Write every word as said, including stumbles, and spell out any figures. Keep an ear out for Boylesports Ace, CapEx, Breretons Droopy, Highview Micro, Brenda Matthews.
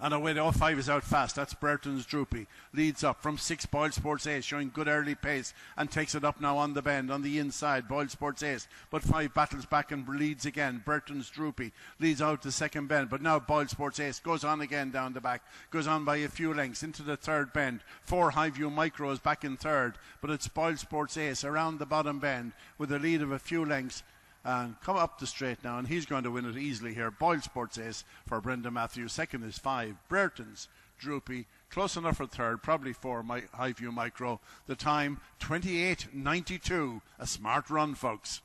And away the oh five is out fast. That's Breretons Droopy. Leads up from six, Boylesports Ace, showing good early pace, and takes it up now on the bend, on the inside, Boylesports Ace. But five battles back and leads again. Breretons Droopy leads out the second bend, but now Boylesports Ace goes on again down the back. Goes on by a few lengths into the third bend. Four, Highview Micro is back in third, but it's Boylesports Ace around the bottom bend with a lead of a few lengths. And come up the straight now, and he's going to win it easily here. Boylesports Ace for Brenda Matthews. Second is five, Breretons Droopy. Close enough for third, probably four, Highview Micro. The time, twenty-eight ninety-two. A smart run, folks.